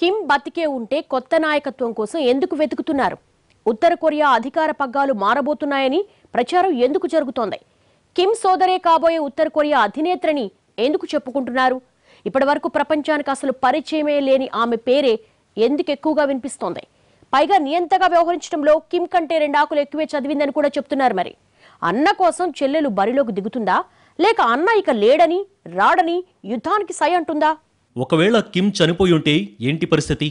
Kim బతికే ఉంటే కొత్త నాయకత్వం కోసం ఎందుకు వెతుకుతున్నారు? ఉత్తర కొరియా అధికార పగ్గాలు మారబోతున్నాయని ప్రచారం ఎందుకు జరుగుతోంది? కిమ్ సోదరే కాబోయే ఉత్తర కొరియా అధినేత్రని ఎందుకు చెప్పుకుంటున్నారు? ఇప్పటివరకు ప్రపంచానికి అసలు పరిచయమే లేని ఆమె పేరే ఎందుకు ఎక్కువగా వినిపిస్తోంది? పైగా నియంతగా వ్యవహరించడంలో కిమ్ కంటే రెండు ఆకులు ఎక్కువే చదివిందని కూడా చెప్తున్నారు. మరి అన్న కోసం చెల్లెలు బరిలోకి దిగుతుందా, లేక అన్న ఇక లేడని రాడని యుద్ధానికి సై అంటుందా? ఒకవేళ కిమ్ చనిపోయి ఉంటే ఏంటి పరిస్థితి?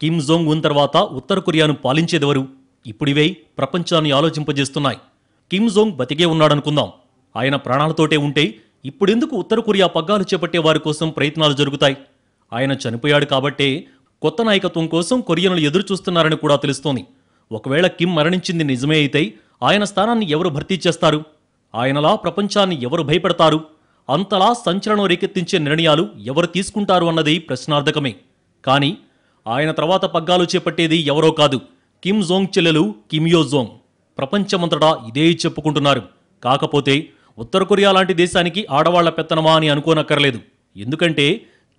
కిమ్ జోంగ్ ఉన్ తర్వాత ఉత్తర కొరియాను పాలించేదెవరు? ఇప్పుడివే ప్రపంచాన్ని ఆలోచింపజేస్తున్నాయి. కిమ్ జోంగ్ బతికే ఉన్నాడనుకుందాం, ఆయన ప్రాణాలతోటే ఉంటే ఇప్పుడెందుకు ఉత్తర కొరియా పగ్గాలు చేపట్టే వారి కోసం ప్రయత్నాలు జరుగుతాయి? ఆయన చనిపోయాడు కాబట్టే కొత్త నాయకత్వం కోసం కొరియన్లు ఎదురుచూస్తున్నారని కూడా తెలుస్తోంది. ఒకవేళ కిమ్ మరణించింది నిజమే అయితే ఆయన స్థానాన్ని ఎవరు భర్తీ చేస్తారు? ఆయనలా ప్రపంచాన్ని ఎవరు భయపెడతారు? అంతలా సంచలనం రేకెత్తించే నిర్ణయాలు ఎవరు తీసుకుంటారు అన్నది ప్రశ్నార్థకమే. కానీ ఆయన తర్వాత పగ్గాలు చేపట్టేది ఎవరో కాదు, కిమ్ జోంగ్ చెల్లెలు కిమ్ యో జోంగ్. ప్రపంచమంతటా ఇదే చెప్పుకుంటున్నారు. కాకపోతే ఉత్తర కొరియా లాంటి దేశానికి ఆడవాళ్ల పెత్తనమా అని అనుకోనక్కర్లేదు. ఎందుకంటే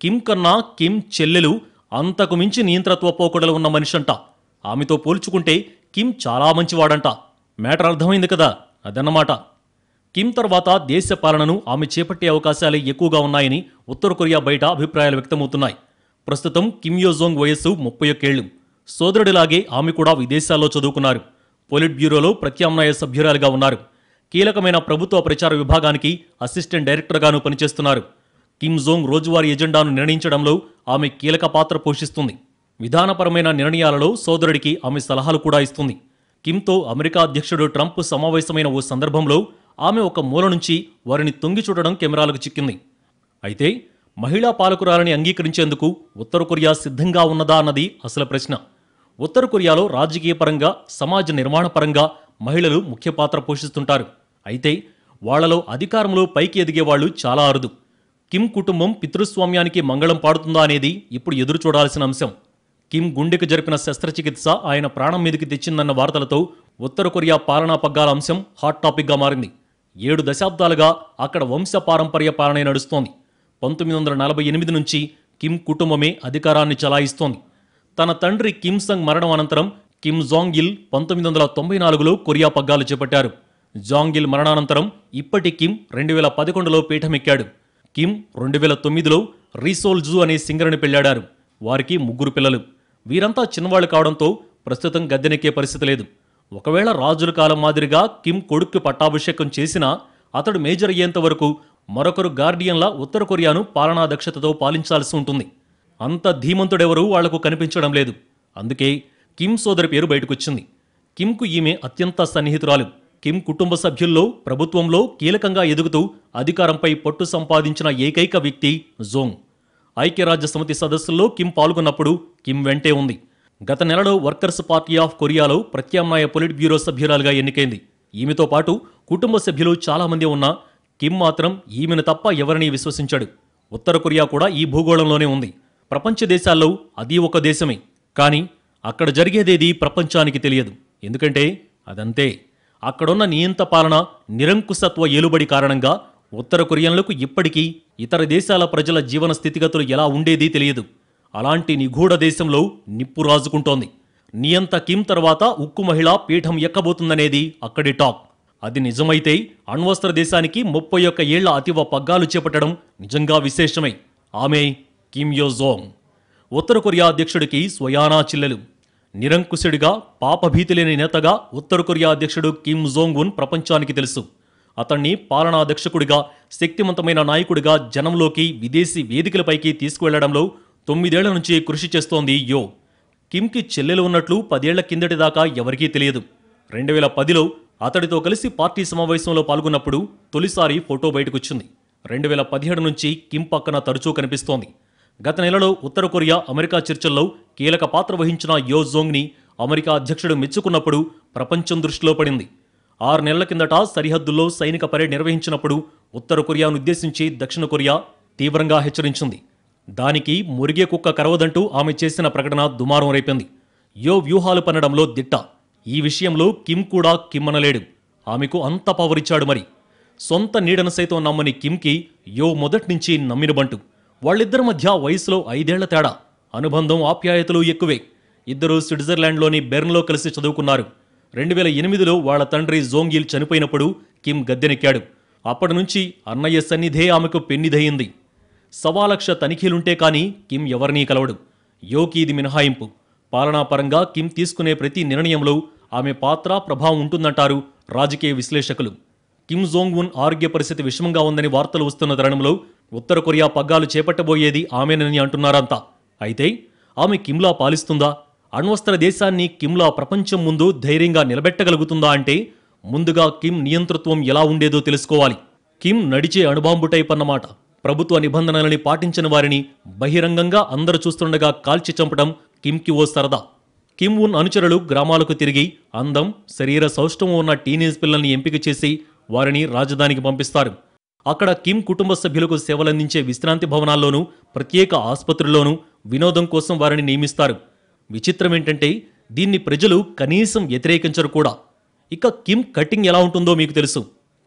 కిమ్ కన్నా కిమ్ చెల్లెలు అంతకు మించి నియంతృత్వ పోకడలు ఉన్న మనిషి అంట. ఆమెతో పోల్చుకుంటే కిమ్ చాలా మంచివాడంట. మ్యాటర్ అర్థమైంది కదా, అదన్నమాట. కిమ్ తర్వాత దేశ పాలనను ఆమె చేపట్టే అవకాశాలే ఎక్కువగా ఉన్నాయని ఉత్తర కొరియా బయట అభిప్రాయాలు వ్యక్తమవుతున్నాయి. ప్రస్తుతం కిమ్ యో జోంగ్ వయస్సు 31 ఏళ్లు. సోదరుడిలాగే ఆమె కూడా విదేశాల్లో చదువుకున్నారు. పొలిట్ బ్యూరోలో ప్రత్యామ్నాయ సభ్యురాలుగా ఉన్నారు. కీలకమైన ప్రభుత్వ ప్రచార విభాగానికి అసిస్టెంట్ డైరెక్టర్గాను పనిచేస్తున్నారు. కిమ్ జోంగ్ రోజువారీ ఎజెండాను నిర్ణయించడంలో ఆమె కీలక పాత్ర పోషిస్తుంది. విధానపరమైన నిర్ణయాలలో సోదరుడికి ఆమె సలహాలు కూడా ఇస్తుంది. కిమ్తో అమెరికా అధ్యక్షుడు ట్రంప్ సమావేశమైన ఓ సందర్భంలో ఆమె ఒక మూల నుంచి వారిని తొంగి చూడడం కెమెరాలకు చిక్కింది. అయితే మహిళా పాలకురాలని అంగీకరించేందుకు ఉత్తర కొరియా సిద్ధంగా ఉన్నదా అన్నది అసలు ప్రశ్న. ఉత్తర కొరియాలో రాజకీయ పరంగా, సమాజ నిర్మాణ పరంగా మహిళలు ముఖ్య పాత్ర పోషిస్తుంటారు. అయితే వాళ్లలో అధికారంలో పైకి ఎదిగేవాళ్లు చాలా అరుదు. కిమ్ కుటుంబం పితృస్వామ్యానికి మంగళం పాడుతుందా అనేది ఇప్పుడు ఎదురు చూడాల్సిన అంశం. కిమ్ గుండెకు జరిపిన శస్త్రచికిత్స ఆయన ప్రాణం మీదకి తెచ్చిందన్న వార్తలతో ఉత్తర కొరియా పాలనా పగ్గాల అంశం హాట్ టాపిక్గా మారింది. 7 దశాబ్దాలుగా అక్కడ వంశపారంపర్య పాలన నడుస్తోంది. 1948 నుంచి కిమ్ కుటుంబమే అధికారాన్ని చలాయిస్తోంది. తన తండ్రి కిమ్ సంగ్ మరణం అనంతరం కిమ్ జాంగ్ ఇల్ 1994లో కొరియా పగ్గాలు చేపట్టారు. జాంగ్ ఇల్ మరణానంతరం ఇప్పటి కిమ్ 2011లో పీఠమెక్కాడు. కిమ్ 2009లో రీసోల్ జూ అనే సింగర్ని పెళ్లాడారు. వారికి 3 పిల్లలు. వీరంతా చిన్నవాళ్లు కావడంతో ప్రస్తుతం గద్దెనెక్కే పరిస్థితి లేదు. ఒకవేళ రాజుల కాలం మాదిరిగా కిమ్ కొడుక్కి పట్టాభిషేకం చేసినా అతడు మేజర్ అయ్యేంత వరకు మరొకరు గార్డియన్లా ఉత్తర కొరియాను పాలనా దక్షతతో పాలించాల్సి ఉంటుంది. అంత ధీమంతుడెవరూ వాళ్లకు కనిపించడం లేదు. అందుకే కిమ్ సోదరి పేరు బయటకొచ్చింది. కిమ్కు ఈమె అత్యంత సన్నిహితురాలు. కిమ్ కుటుంబ సభ్యుల్లో ప్రభుత్వంలో కీలకంగా ఎదుగుతూ అధికారంపై పట్టు సంపాదించిన ఏకైక వ్యక్తి జోంగ్. ఐక్యరాజ్యసమితి సదస్సుల్లో కిమ్ పాల్గొన్నప్పుడు కిమ్ వెంటే ఉంది. గత నెలలో వర్కర్స్ పార్టీ ఆఫ్ కొరియాలో ప్రత్యామ్నాయ పొలిట్ బ్యూరో సభ్యురాలుగా ఎన్నికైంది. ఈమెతో పాటు కుటుంబ సభ్యులు చాలామంది ఉన్నా కిమ్ మాత్రం ఈమెను తప్ప ఎవరినీ విశ్వసించాడు. ఉత్తర కొరియా కూడా ఈ భూగోళంలోనే ఉంది. ప్రపంచ దేశాల్లో అది ఒక దేశమే. కానీ అక్కడ జరిగేదేది ప్రపంచానికి తెలియదు. ఎందుకంటే అదంతే. అక్కడున్న నియంత పాలన, నిరంకుశత్వ ఏలుబడి కారణంగా ఉత్తర కొరియన్లకు ఇప్పటికీ ఇతర దేశాల ప్రజల జీవన స్థితిగతులు ఎలా ఉండేది తెలియదు. అలాంటి నిగూఢ దేశంలో నిప్పు రాజుకుంటోంది. నియంత కిమ్ తర్వాత ఉక్కు మహిళ పీఠం ఎక్కబోతుందనేది అక్కడి టాక్. అది నిజమైతే అణ్వస్త్ర దేశానికి 31 ఏళ్ల అతివ పగ్గాలు చేపట్టడం నిజంగా విశేషమే. ఆమె కిమ్ యో జోంగ్, ఉత్తర కొరియా అధ్యక్షుడికి స్వయానా చెల్లెలు. నిరంకుశుడిగా, పాపభీతి లేని నేతగా ఉత్తర కొరియా అధ్యక్షుడు కిమ్ జోంగ్ ఉన్ ప్రపంచానికి తెలుసు. అతన్ని పాలనా అధ్యక్షుడిగా, శక్తివంతమైన నాయకుడిగా జనంలోకి, విదేశీ వేదికలపైకి తీసుకువెళ్లడంలో 9 ఏళ్ల నుంచి కృషి చేస్తోంది యో. కిమ్కి చెల్లెలు ఉన్నట్లు 10 ఏళ్ల కిందటి దాకా ఎవరికీ తెలియదు. 2010లో అతడితో కలిసి పార్టీ సమావేశంలో పాల్గొన్నప్పుడు తొలిసారి ఫోటో బయటకొచ్చింది. 2017 నుంచి కిమ్ పక్కన తరచూ కనిపిస్తోంది. గత నెలలో ఉత్తర కొరియా అమెరికా చర్చల్లో కీలక పాత్ర వహించిన యో జోంగ్ని అమెరికా అధ్యక్షుడు మెచ్చుకున్నప్పుడు ప్రపంచం దృష్టిలో పడింది. 6 నెలల కిందట సరిహద్దుల్లో సైనిక పరేడ్ నిర్వహించినప్పుడు ఉత్తర కొరియాను ఉద్దేశించి దక్షిణ కొరియా తీవ్రంగా హెచ్చరించింది. దానికి మురిగే కుక్క కరవదంటూ ఆమె చేసిన ప్రకటన దుమారం రేపింది. యో వ్యూహాలు పనడంలో దిట్ట. ఈ విషయంలో కిమ్ కూడా కిమ్మనలేడు. ఆమెకు అంత పవర్ ఇచ్చాడు. మరి సొంత నీడను సైతం నమ్మని కిమ్కి యో మొదట్నుంచి నమ్మినబంటు. వాళ్ళిద్దరి మధ్య వయసులో 5 ఏళ్ల తేడా. అనుబంధం ఆప్యాయతలు ఎక్కువే. ఇద్దరు స్విట్జర్లాండ్లోని బెర్న్లో కలిసి చదువుకున్నారు. 2008లో వాళ్ల తండ్రి జోంగిల్ చనిపోయినప్పుడు కిమ్ గద్దెనెక్కాడు. అప్పటి నుంచి అన్నయ్య సన్నిధే ఆమెకు పెన్నిదయింది. 1.25 లక్ష తనిఖీలుంటే కానీ కిమ్ ఎవరినీ కలవడు. యోకి ఇది మినహాయింపు. పాలనాపరంగా కిమ్ తీసుకునే ప్రతి నిర్ణయంలో ఆమె పాత్ర ప్రభావం ఉంటుందంటారు రాజకీయ విశ్లేషకులు. కిమ్ జోంగ్ ఉన్ ఆరోగ్య పరిస్థితి విషమంగా ఉందని వార్తలు వస్తున్న తరుణంలో ఉత్తర కొరియా పగ్గాలు చేపట్టబోయేది ఆమెనని అంటున్నారంతా. అయితే ఆమె కిమ్లా పాలిస్తుందా? అణ్వస్త్ర దేశాన్ని కిమ్లా ప్రపంచం ముందు ధైర్యంగా నిలబెట్టగలుగుతుందా అంటే ముందుగా కిమ్ నియంతృత్వం ఎలా ఉండేదో తెలుసుకోవాలి. కిమ్ నడిచే అణుబాంబు టైప్ అన్నమాట. ప్రభుత్వ నిబంధనలని పాటించిన వారిని బహిరంగంగా అందరూ చూస్తుండగా కాల్చి చంపడం కిమ్కి ఓ సరదా. కిమ్ ఉన్ అనుచరులు గ్రామాలకు తిరిగి అందం, శరీర సౌష్ఠవం ఉన్న టీనేజ్ పిల్లల్ని ఎంపిక చేసి వారిని రాజధానికి పంపిస్తారు. అక్కడ కిమ్ కుటుంబ సభ్యులకు సేవలందించే విశ్రాంతి భవనాల్లోనూ ప్రత్యేక ఆసుపత్రుల్లోనూ వినోదం కోసం వారిని నియమిస్తారు. విచిత్రమేంటంటే దీన్ని ప్రజలు కనీసం వ్యతిరేకించరు కూడా. ఇక కిమ్ కటింగ్ ఎలా ఉంటుందో మీకు తెలుసు.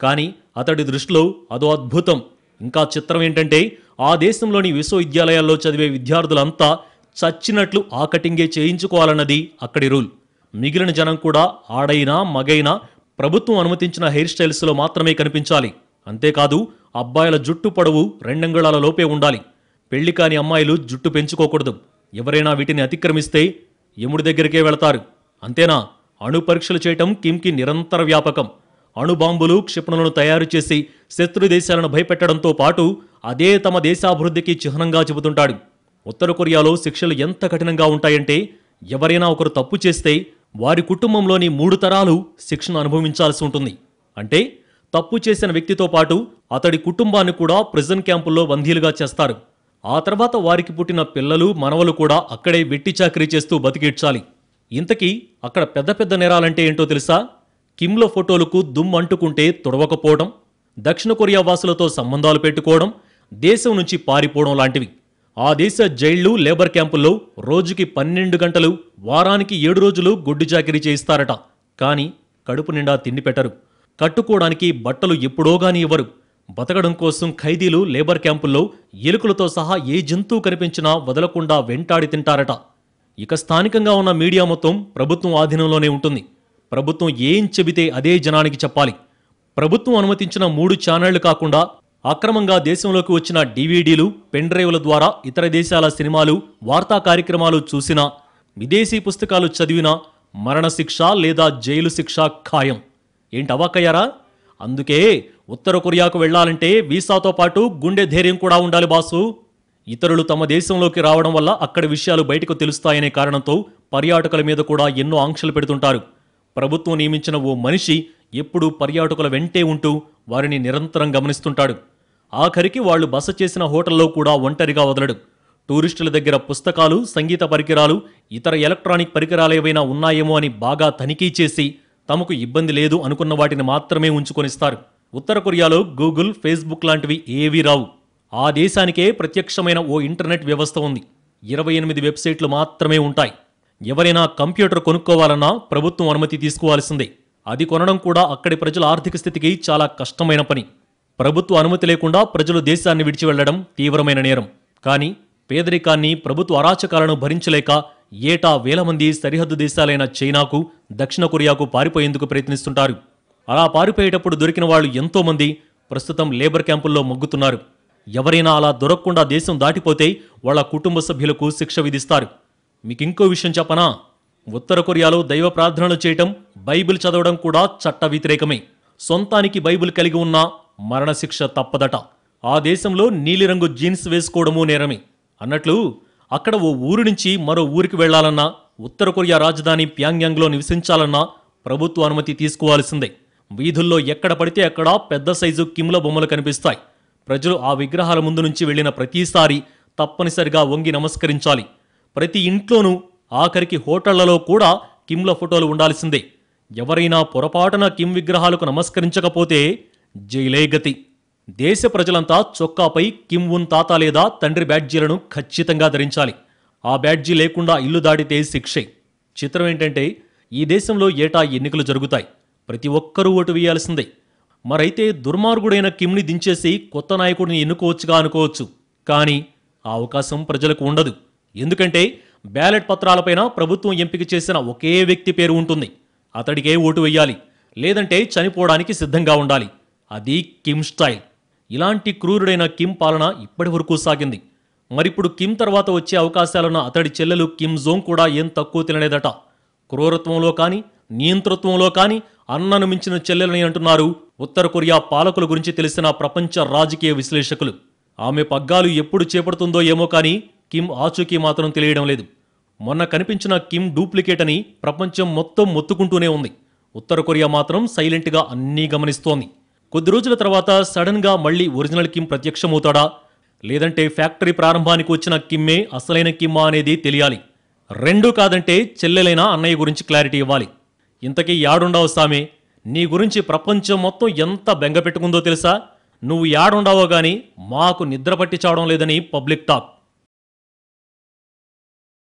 కానీ అతడి దృష్టిలో అదో అద్భుతం. ఇంకా చిత్రం ఏంటంటే ఆ దేశంలోని విశ్వవిద్యాలయాల్లో చదివే విద్యార్థులంతా చచ్చినట్లు ఆ కటింగే చేయించుకోవాలన్నది అక్కడి రూల్. మిగిలిన జనం కూడా ఆడైనా మగైనా ప్రభుత్వం అనుమతించిన హెయిర్ స్టైల్స్లో మాత్రమే కనిపించాలి. అంతేకాదు అబ్బాయిల జుట్టు పొడవు 2 అంగుళాల లోపే ఉండాలి. పెళ్లి కాని అమ్మాయిలు జుట్టు పెంచుకోకూడదు. ఎవరైనా వీటిని అతిక్రమిస్తే యముడి దగ్గరికే వెళతారు. అంతేనా? అణు పరీక్షలు చేయటం కిమ్కి నిరంతర వ్యాపకం. అణుబాంబులు, క్షిపణులను తయారు చేసి శత్రు దేశాలను భయపెట్టడంతో పాటు అదే తమ దేశాభివృద్ధికి చిహ్నంగా చెబుతుంటాడు. ఉత్తర కొరియాలో శిక్షలు ఎంత కఠినంగా ఉంటాయంటే ఎవరైనా ఒకరు తప్పు చేస్తే వారి కుటుంబంలోని 3 తరాలు శిక్షను అనుభవించాల్సి ఉంటుంది. అంటే తప్పు చేసిన వ్యక్తితో పాటు అతడి కుటుంబాన్ని కూడా ప్రిజన్ క్యాంపుల్లో బందీలుగా చేస్తారు. ఆ తర్వాత వారికి పుట్టిన పిల్లలు, మనవలు కూడా అక్కడే వెట్టి చాకరీ చేస్తూ బతికిడ్చాలి. ఇంతకీ అక్కడ పెద్ద పెద్ద నేరాలంటే ఏంటో తెలుసా? కిమ్ల ఫోటోలకు దుమ్ము అంటుకుంటే తుడవకపోవడం, దక్షిణ కొరియా వాసులతో సంబంధాలు పెట్టుకోవడం, దేశం నుంచి పారిపోవడం లాంటివి. ఆ దేశ జైళ్లు, లేబర్ క్యాంపుల్లో రోజుకి 12 గంటలు, వారానికి 7 రోజులు గొడ్డు చాకరీ చేయిస్తారట. కానీ కడుపు నిండా తిండి పెట్టరు. కట్టుకోవడానికి బట్టలు ఎప్పుడోగాని ఇవ్వరు. బతకడం కోసం ఖైదీలు లేబర్ క్యాంపుల్లో ఎలుకలతో సహా ఏ జంతువు కనిపించినా వదలకుండా వెంటాడి తింటారట. ఇక స్థానికంగా ఉన్న మీడియా మొత్తం ప్రభుత్వం ఆధీనంలోనే ఉంటుంది. ప్రభుత్వం ఏం చెబితే అదే జనానికి చెప్పాలి. ప్రభుత్వం అనుమతించిన 3 ఛానళ్లు కాకుండా అక్రమంగా దేశంలోకి వచ్చిన డివిడీలు, పెన్ డ్రైవ్ల ద్వారా ఇతర దేశాల సినిమాలు, వార్తా కార్యక్రమాలు చూసినా, విదేశీ పుస్తకాలు చదివినా మరణశిక్ష లేదా జైలు శిక్ష ఖాయం. ఏంటి అవాకయ్యారా? అందుకే ఉత్తర కొరియాకు వెళ్లాలంటే వీసాతో పాటు గుండె ధైర్యం కూడా ఉండాలి బాసు. ఇతరులు తమ దేశంలోకి రావడం వల్ల అక్కడి విషయాలు బయటకు తెలుస్తాయనే కారణంతో పర్యాటకుల మీద కూడా ఎన్నో ఆంక్షలు పెడుతుంటారు. ప్రభుత్వం నియమించిన ఓ మనిషి ఎప్పుడూ పర్యాటకుల వెంటే ఉంటూ వారిని నిరంతరం గమనిస్తుంటాడు. ఆఖరికి వాళ్లు బస చేసిన హోటల్లో కూడా ఒంటరిగా వదలడు. టూరిస్టుల దగ్గర పుస్తకాలు, సంగీత పరికరాలు, ఇతర ఎలక్ట్రానిక్ పరికరాలు ఏవైనా ఉన్నాయేమో అని బాగా తనిఖీ చేసి తమకు ఇబ్బంది లేదు అనుకున్న వాటిని మాత్రమే ఉంచుకొనిస్తారు. ఉత్తర కొరియాలో గూగుల్, ఫేస్బుక్ లాంటివి ఏవీ రావు. ఆ దేశానికే ప్రత్యక్షమైన ఓ ఇంటర్నెట్ వ్యవస్థ ఉంది. 28 వెబ్సైట్లు మాత్రమే ఉంటాయి. ఎవరైనా కంప్యూటర్ కొనుక్కోవాలన్నా ప్రభుత్వం అనుమతి తీసుకోవాల్సిందే. అది కొనడం కూడా అక్కడి ప్రజల ఆర్థిక స్థితికి చాలా కష్టమైన పని. ప్రభుత్వ అనుమతి లేకుండా ప్రజలు దేశాన్ని విడిచి వెళ్లడం తీవ్రమైన నేరం. కానీ పేదరికాన్ని, ప్రభుత్వ అరాచకాలను భరించలేక ఏటా 1000 మంది సరిహద్దు దేశాలైన చైనాకు, దక్షిణ కొరియాకు పారిపోయేందుకు ప్రయత్నిస్తుంటారు. అలా పారిపోయేటప్పుడు దొరికిన వాళ్ళు ఎంతోమంది ప్రస్తుతం లేబర్ క్యాంపుల్లో మగ్గుతున్నారు. ఎవరైనా అలా దొరకకుండా దేశం దాటిపోతే వాళ్ళ కుటుంబ సభ్యులకు శిక్ష విధిస్తారు. మీకింకో విషయం చెప్పనా? ఉత్తర కొరియాలో దైవ ప్రార్థనలు చేయటం, బైబిల్ చదవడం కూడా చట్ట వ్యతిరేకమే. సొంతానికి బైబిల్ కలిగి ఉన్నా మరణశిక్ష తప్పదట. ఆ దేశంలో నీలిరంగు జీన్స్ వేసుకోవడమూ నేరమే. అన్నట్లు అక్కడ ఓ ఊరి నుంచి మరో ఊరికి వెళ్లాలన్నా, ఉత్తర కొరియా రాజధాని ప్యాంగ్యాంగ్లో నివసించాలన్నా ప్రభుత్వ అనుమతి తీసుకోవాల్సిందే. వీధుల్లో ఎక్కడ పడితే అక్కడ పెద్ద సైజు కిమ్ల బొమ్మలు కనిపిస్తాయి. ప్రజలు ఆ విగ్రహాల ముందు నుంచి వెళ్లిన ప్రతిసారి తప్పనిసరిగా వంగి నమస్కరించాలి. ప్రతి ఇంట్లోనూ, ఆఖరికి హోటళ్లలో కూడా కిమ్ల ఫోటోలు ఉండాల్సిందే. ఎవరైనా పొరపాటున కిమ్ విగ్రహాలకు నమస్కరించకపోతే జైలే గతి. దేశ ప్రజలంతా చొక్కాపై కిమ్ ఉన్ తాత లేదా తండ్రి బ్యాడ్జీలను ఖచ్చితంగా ధరించాలి. ఆ బ్యాడ్జీ లేకుండా ఇల్లు దాటితే శిక్షే. చిత్రం ఏంటంటే ఈ దేశంలో ఏటా ఎన్నికలు జరుగుతాయి. ప్రతి ఒక్కరూ ఓటు వేయాల్సిందే. మరైతే దుర్మార్గుడైన కిమ్ని దించేసి కొత్త నాయకుడిని ఎన్నుకోవచ్చుగా అనుకోవచ్చు. కానీ ఆ అవకాశం ప్రజలకు ఉండదు. ఎందుకంటే బ్యాలెట్ పత్రాలపైన ప్రభుత్వం ఎంపిక చేసిన ఒకే వ్యక్తి పేరు ఉంటుంది. అతడికే ఓటు వేయాలి, లేదంటే చనిపోవడానికి సిద్ధంగా ఉండాలి. అది కిమ్ స్టైల్. ఇలాంటి క్రూరుడైన కిమ్ పాలన ఇప్పటి వరకు సాగింది. మరిప్పుడు కిమ్ తర్వాత వచ్చే అవకాశాలున్న అతడి చెల్లెలు కిమ్ జోంగ్ కూడా ఏం తక్కువ తినలేదట. క్రూరత్వంలో కానీ నియంతృత్వంలో కానీ అన్నను మించిన చెల్లెలని అంటున్నారు ఉత్తర కొరియా పాలకుల గురించి తెలిసిన ప్రపంచ రాజకీయ విశ్లేషకులు. ఆమె పగ్గాలు ఎప్పుడు చేపడుతుందో ఏమో కానీ కిమ్ ఆచూకీ మాత్రం తెలియడం లేదు. మొన్న కనిపించిన కిమ్ డూప్లికేట్ అని ప్రపంచం మొత్తం మొత్తుకుంటూనే ఉంది. ఉత్తర కొరియా మాత్రం సైలెంట్గా అన్నీ గమనిస్తోంది. కొద్ది రోజుల తర్వాత సడన్గా మళ్లీ ఒరిజినల్ కిమ్ ప్రత్యక్షమవుతాడా, లేదంటే ఫ్యాక్టరీ ప్రారంభానికి వచ్చిన కిమ్మే అసలైన కిమ్మా అనేది తెలియాలి. రెండూ కాదంటే చెల్లెలైనా అన్నయ్య గురించి క్లారిటీ ఇవ్వాలి. ఇంతకీ యాడుండవు సామే, నీ గురించి ప్రపంచం మొత్తం ఎంత బెంగ పెట్టుకుందో తెలుసా, నువ్వు యాడుండవో కానీ మాకు నిద్ర పట్టి చావడం లేదని పబ్లిక్ టాక్.